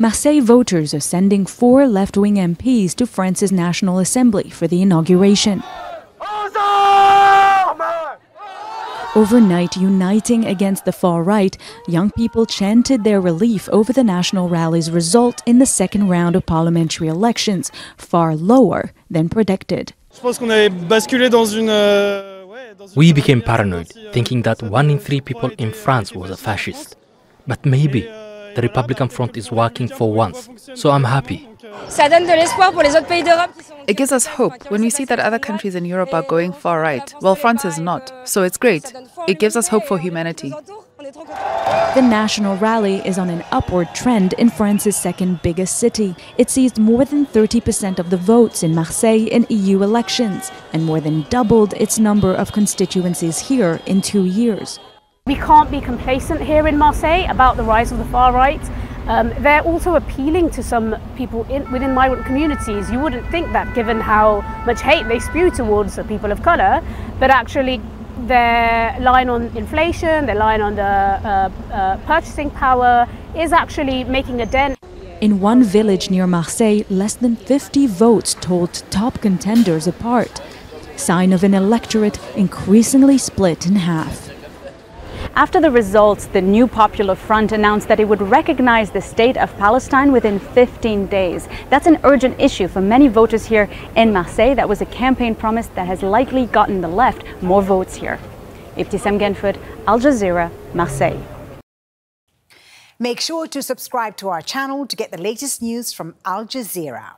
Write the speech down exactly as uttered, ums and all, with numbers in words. Marseille voters are sending four left-wing M Ps to France's National Assembly for the inauguration. Overnight, uniting against the far-right, young people chanted their relief over the National Rally's result in the second round of parliamentary elections, far lower than predicted. We became paranoid, thinking that one in three people in France was a fascist. But maybe the Republican Front is working for once, so I'm happy. It gives us hope when we see that other countries in Europe are going far right, while France is not, so it's great. It gives us hope for humanity. The National Rally is on an upward trend in France's second biggest city. It seized more than thirty percent of the votes in Marseille in E U elections and more than doubled its number of constituencies here in two years. We can't be complacent here in Marseille about the rise of the far right. Um, they're also appealing to some people in, within migrant communities. You wouldn't think that given how much hate they spew towards the people of colour, but actually their line on inflation, their line on the uh, uh, purchasing power is actually making a dent. In one village near Marseille, less than fifty votes told top contenders apart. Sign of an electorate increasingly split in half. After the results, the New Popular Front announced that it would recognize the state of Palestine within fifteen days. That's an urgent issue for many voters here in Marseille. That was a campaign promise that has likely gotten the left more votes here. Ibtissem Guenfoud, Al Jazeera, Marseille. Make sure to subscribe to our channel to get the latest news from Al Jazeera.